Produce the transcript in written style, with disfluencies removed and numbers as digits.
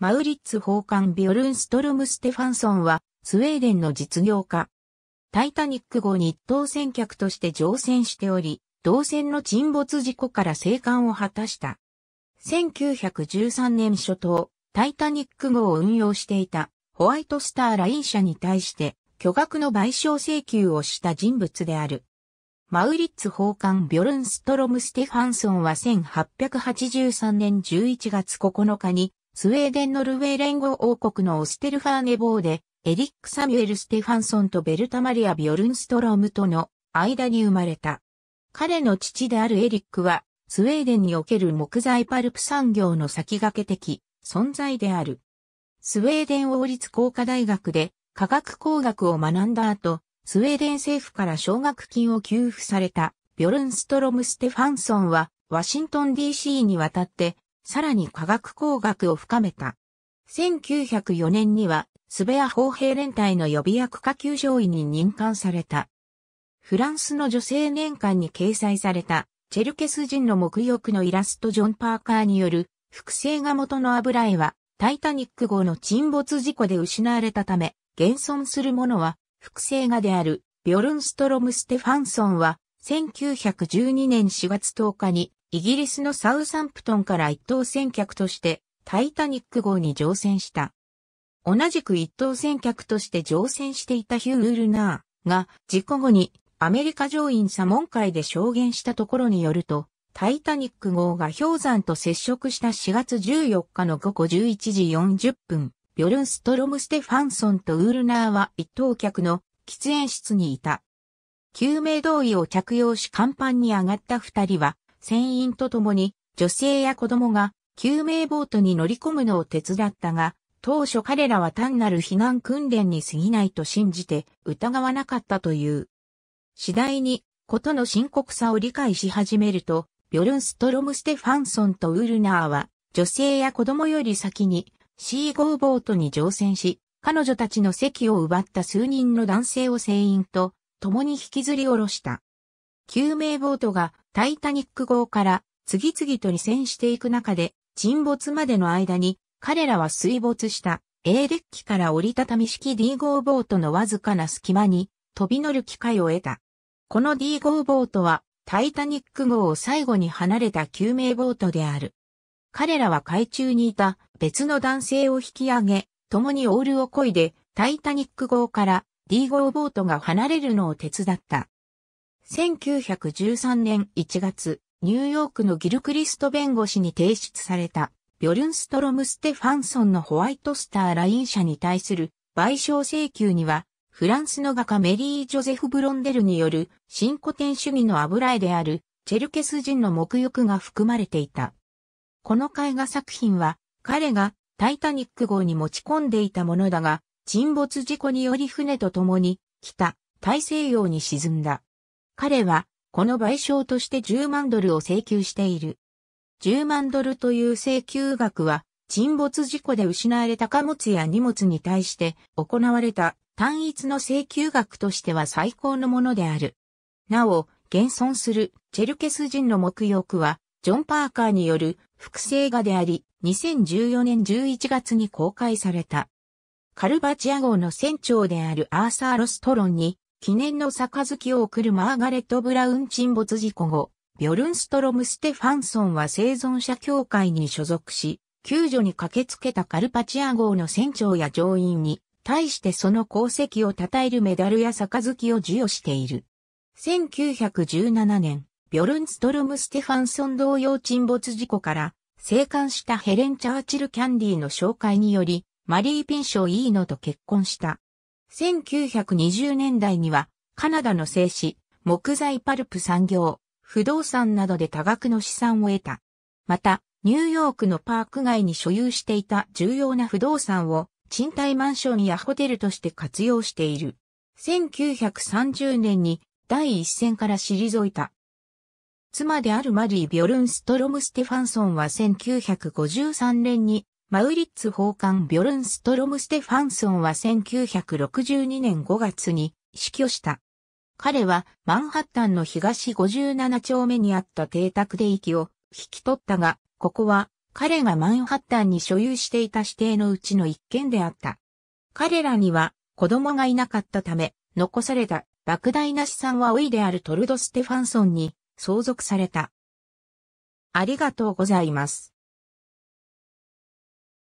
マウリッツ奉還ビョルンストルム・ステファンソンは、スウェーデンの実業家。タイタニック号に等船客として乗船しており、同船の沈没事故から生還を果たした。1913年初頭、タイタニック号を運用していたホワイトスターライン社に対して、巨額の賠償請求をした人物である。マウリッツ奉還ビョルンストロム・ステファンソンは1883年11月9日に、スウェーデンノルウェー連合王国のオステルファーネ坊で、エリック・サミュエル・ステファンソンとベルタ・マリア・ビョルンストロムとの間に生まれた。彼の父であるエリックは、スウェーデンにおける木材パルプ産業の先駆け的存在である。スウェーデン王立工科大学で化学工学を学んだ後、スウェーデン政府から奨学金を給付されたビョルンストロム・ステファンソンは、ワシントン DC に渡って、さらに化学工学を深めた。1904年には、スベア砲兵連隊の予備役下級上尉に任官された。フランスの女性年間に掲載された、チェルケス人の沐浴のイラストジョン・パーカーによる、複製画元の油絵は、タイタニック号の沈没事故で失われたため、現存するものは、複製画である、ビョルンストロム・ステファンソンは、1912年4月10日に、イギリスのサウサンプトンから一等船客としてタイタニック号に乗船した。同じく一等船客として乗船していたヒュー・ウルナーが事故後にアメリカ上院査問会で証言したところによると、タイタニック号が氷山と接触した4月14日の午後11時40分、ビョルンストロム・ステファンソンとウルナーは一等客の喫煙室にいた。救命胴衣を着用し甲板に上がった二人は、船員と共に女性や子供が救命ボートに乗り込むのを手伝ったが、当初彼らは単なる避難訓練に過ぎないと信じて疑わなかったという。次第に事の深刻さを理解し始めると、ビョルンストロム・ステファンソンとウルナーは女性や子供より先に C5 ボートに乗船し、彼女たちの席を奪った数人の男性を船員と共に引きずり下ろした。救命ボートがタイタニック号から次々と離船していく中で沈没までの間に彼らは水没した A デッキから折りたたみ式 D 号ボートのわずかな隙間に飛び乗る機会を得た。この D 号ボートはタイタニック号を最後に離れた救命ボートである。彼らは海中にいた別の男性を引き上げ、共にオールを漕いでタイタニック号から D 号ボートが離れるのを手伝った。1913年1月、ニューヨークのギルクリスト弁護士に提出された、ビョルンストロム・ステファンソンのホワイトスター・ライン社に対する賠償請求には、フランスの画家メリー・ジョゼフ・ブロンデルによる新古典主義の油絵である、チェルケス人の沐浴が含まれていた。この絵画作品は、彼がタイタニック号に持ち込んでいたものだが、沈没事故により船と共に、北大西洋に沈んだ。彼は、この賠償として10万ドルを請求している。10万ドルという請求額は、沈没事故で失われた貨物や荷物に対して行われた単一の請求額としては最高のものである。なお、現存するチェルケス人の沐浴は、ジョン・パーカーによる複製画であり、2014年11月に公開された。カルバチア号の船長であるアーサー・ロストロンに、記念の杯を贈るマーガレット・ブラウン沈没事故後、ビョルンストロム・ステファンソンは生存者協会に所属し、救助に駆けつけたカルパチア号の船長や乗員に対してその功績を称えるメダルや杯を授与している。1917年、ビョルンストロム・ステファンソン同様沈没事故から生還したヘレン・チャーチル・キャンディの紹介により、マリー・ピンショー・イーノと結婚した。1920年代にはカナダの製紙、木材パルプ産業、不動産などで多額の資産を得た。また、ニューヨークのパーク街に所有していた重要な不動産を賃貸マンションやホテルとして活用している。1930年に第一線から退いた。妻であるマリー・ビョルンストロム・ステファンソンは1953年にマウリッツ奉還ビョルンストロム・ステファンソンは1962年5月に死去した。彼はマンハッタンの東57丁目にあった邸宅で息を引き取ったが、ここは彼がマンハッタンに所有していた私邸のうちの一軒であった。彼らには子供がいなかったため、残された莫大な資産は甥であるトルド・ステファンソンに相続された。ありがとうございます。